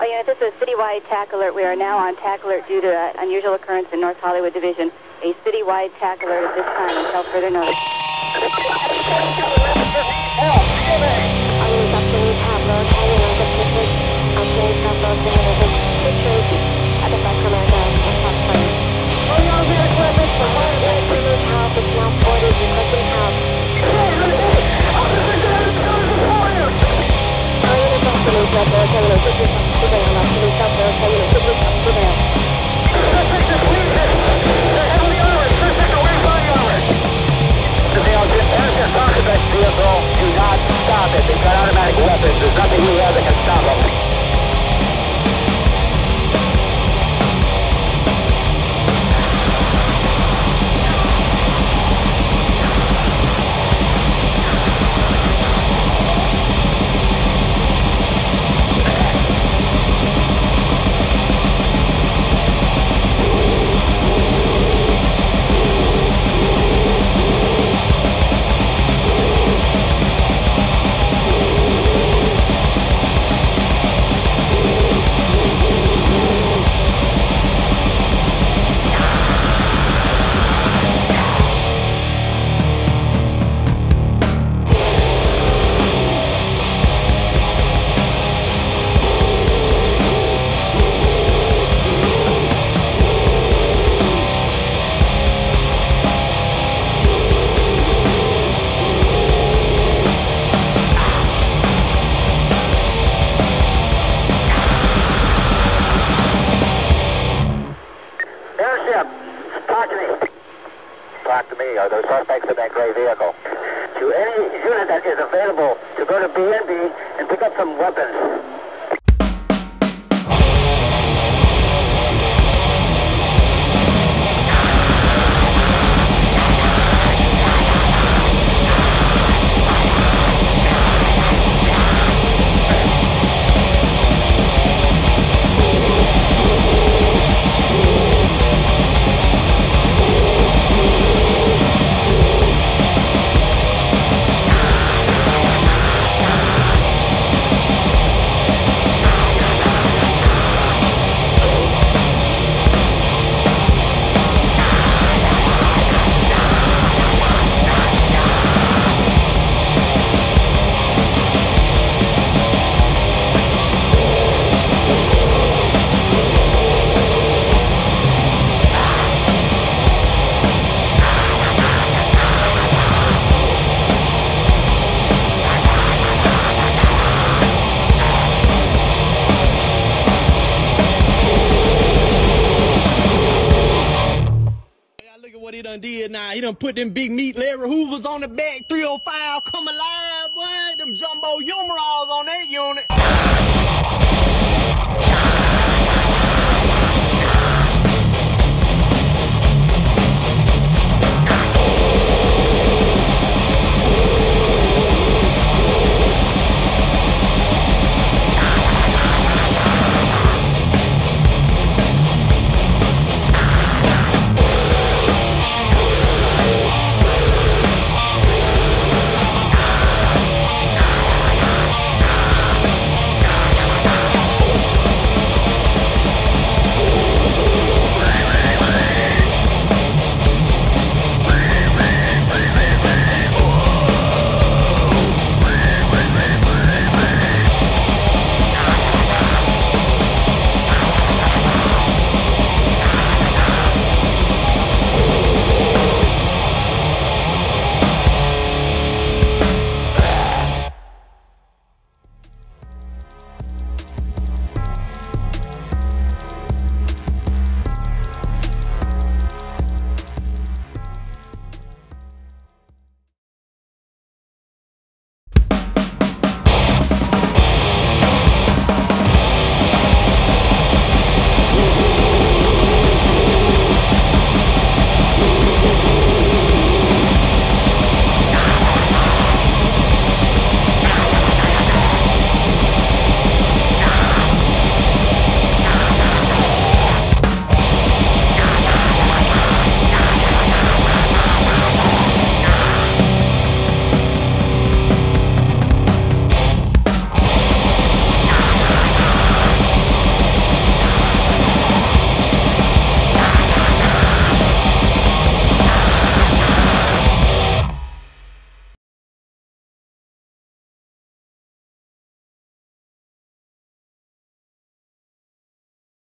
Oh, yeah, this is a citywide TAC alert. We are now on TAC alert due to an unusual occurrence in North Hollywood Division. A citywide TAC alert at this time until further notice. They've got automatic weapons. There's nothing you have that can stop them. Talk to me. Are there suspects in that gray vehicle? To any unit that is available to go to BNB and pick up some weapons. He done did now. He done put them big meat Larry Hoovers on the back. 305 come alive, boy. Them jumbo Umarals on that unit.